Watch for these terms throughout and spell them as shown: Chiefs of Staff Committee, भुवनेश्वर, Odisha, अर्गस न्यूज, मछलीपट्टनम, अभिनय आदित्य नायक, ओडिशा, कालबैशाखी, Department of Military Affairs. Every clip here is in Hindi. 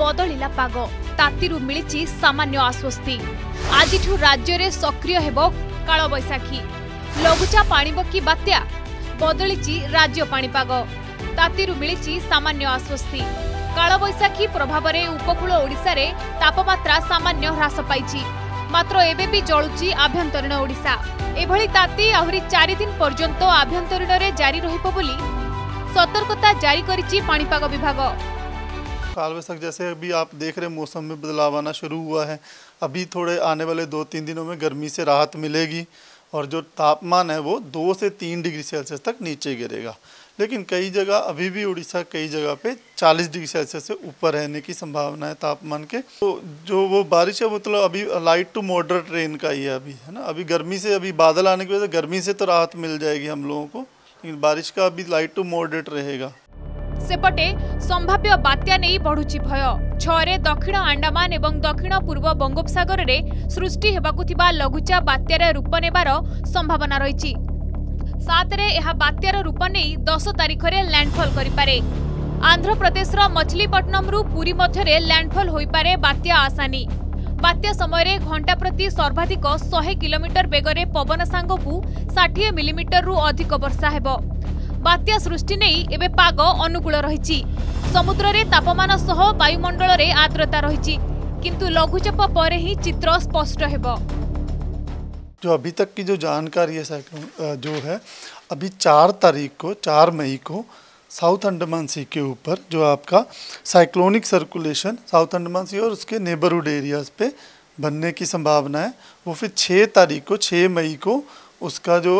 बदलिला पाग तातीरू मिली सामान्य आश्वस्ति। आज राज्य में सक्रिय हेबो कालबैशाखी, लघुचाप पाणिबकी बात्या। बदली राज्य पाणीपाग, तातीरू मिली सामान्य आश्वस्ति। कालबैशाखी प्रभाव में उपकूल ओडिशा रे तापमात्रा सामान्य ह्रास पाई, मात्र एबे भी जलुची आभ्यंतरीण ओडिशा। एभली ताती आहरी 4 दिन पर्यंत आभ्यंतरीण रे जारी रहिबो बोली सतर्कता जारी करिछि पाणीपाग विभाग। कालबैसाख जैसे अभी आप देख रहे मौसम में बदलाव आना शुरू हुआ है। अभी थोड़े आने वाले 2-3 दिनों में गर्मी से राहत मिलेगी और जो तापमान है वो 2 से 3 डिग्री सेल्सियस तक नीचे गिरेगा, लेकिन कई जगह अभी भी उड़ीसा कई जगह पे 40 डिग्री सेल्सियस से ऊपर रहने की संभावना है तापमान के। तो जो वो बारिश है वो मतलब अभी लाइट टू मॉडरेट रेन का ही है अभी, है ना। अभी गर्मी से, अभी बादल आने की वजह से गर्मी से तो राहत मिल जाएगी हम लोगों को, लेकिन बारिश का अभी लाइट टू मॉडरेट रहेगा। सेपटे संभाव्य बात्या नहीं बढ़ुची भय। 6 दक्षिण आंडामान एवं दक्षिण पूर्व बंगोपसागर में सृष्टि हेबाकु थिबा लघुचाप बात्यार रूप नेबार संभावना रही। 7 बात्यार रूप नहीं 10 तारीख में लैंडफॉल करिपारे। आंध्र प्रदेश मछलीपट्टनम रु पुरी मध्य लैंडफॉल होइपारे बात्या आसानी। बात्या समय घंटा प्रति सर्वाधिक 100 किलोमीटर बेगरे पवन सांगकु 60 मिलीमीटर रु अधिक वर्षा हेबो। बात्या सृष्टि नहीं एबे पाग अनुकूल रही। समुद्र रे तापमान सह वायुमंडल रे आर्द्रता रही, किंतु लघुचाप पर ही चित्र स्पष्ट हेबो। जो अभी तक की जो जानकारी है जो है अभी 4 मई को साउथ अंडमान सी के ऊपर जो आपका cyclonic circulation south Andaman sea और उसके नेबरहुड एरियाज पे बनने की संभावना है। वो फिर 6 मई को उसका जो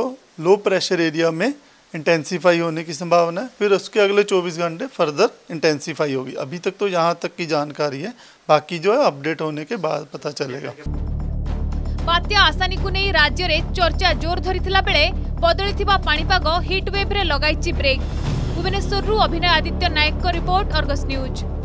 लो प्रेशर एरिया में इंटेंसिफाई होने की संभावना है। फिर उसके अगले 24 घंटे फर्दर इंटेंसिफाई होगी। अभी तक तो यहाँ तक की जानकारी है, बाकी जो है अपडेट होने के बाद पता चलेगा। बात्या आसानी को नहीं राज्य में चर्चा जोर धरी बेले बदलिथिबा पाणीपाग हिट वेव रे लगाई break. भुवनेश्वर अभिनय आदित्य नायक report, अर्गस न्यूज।